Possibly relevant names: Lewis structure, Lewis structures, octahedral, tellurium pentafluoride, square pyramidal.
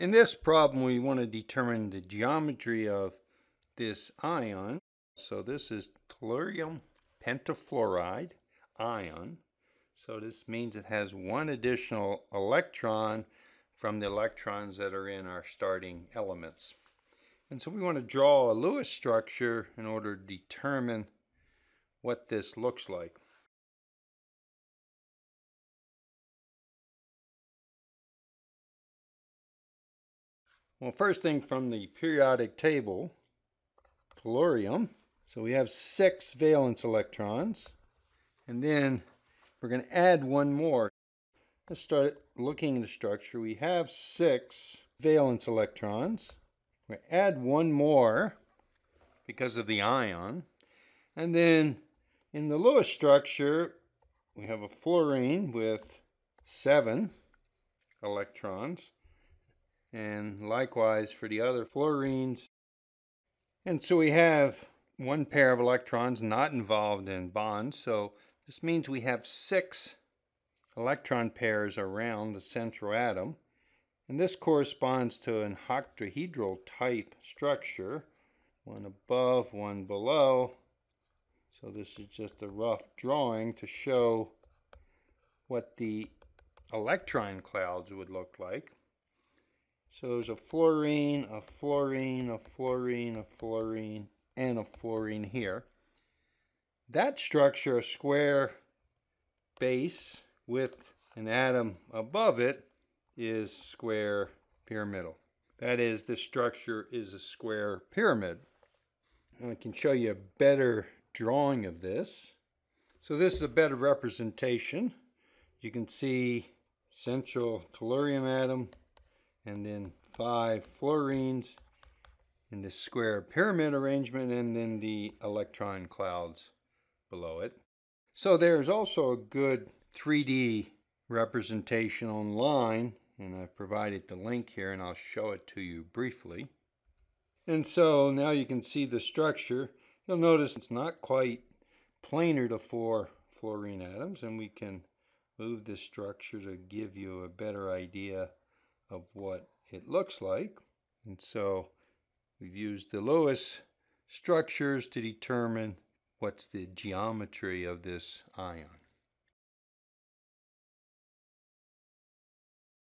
In this problem, we want to determine the geometry of this ion. So this is tellurium pentafluoride ion. So this means it has one additional electron from the electrons that are in our starting elements. And so we want to draw a Lewis structure in order to determine what this looks like. Well, first thing from the periodic table, tellurium. So we have 6 valence electrons, and then we're going to add one more. Let's start looking at the structure. We have 6 valence electrons. We add one more because of the ion, and then in the Lewis structure, we have a fluorine with 7 electrons. And likewise for the other fluorines. And so we have one pair of electrons not involved in bonds, so this means we have 6 electron pairs around the central atom, and this corresponds to an octahedral type structure, one above, one below. So this is just a rough drawing to show what the electron clouds would look like. So there's a fluorine, a fluorine, a fluorine, a fluorine, and a fluorine here. That structure, a square base with an atom above it, is square pyramidal. That is, this structure is a square pyramid. And I can show you a better drawing of this. So this is a better representation. You can see central tellurium atom, and then 5 fluorines in this square pyramid arrangement, and then the electron clouds below it. So there's also a good 3D representation online, and I've provided the link here, and I'll show it to you briefly. And so now you can see the structure. You'll notice it's not quite planar to 4 fluorine atoms, and we can move this structure to give you a better idea of what it looks like. And so we've used the Lewis structures to determine what's the geometry of this ion.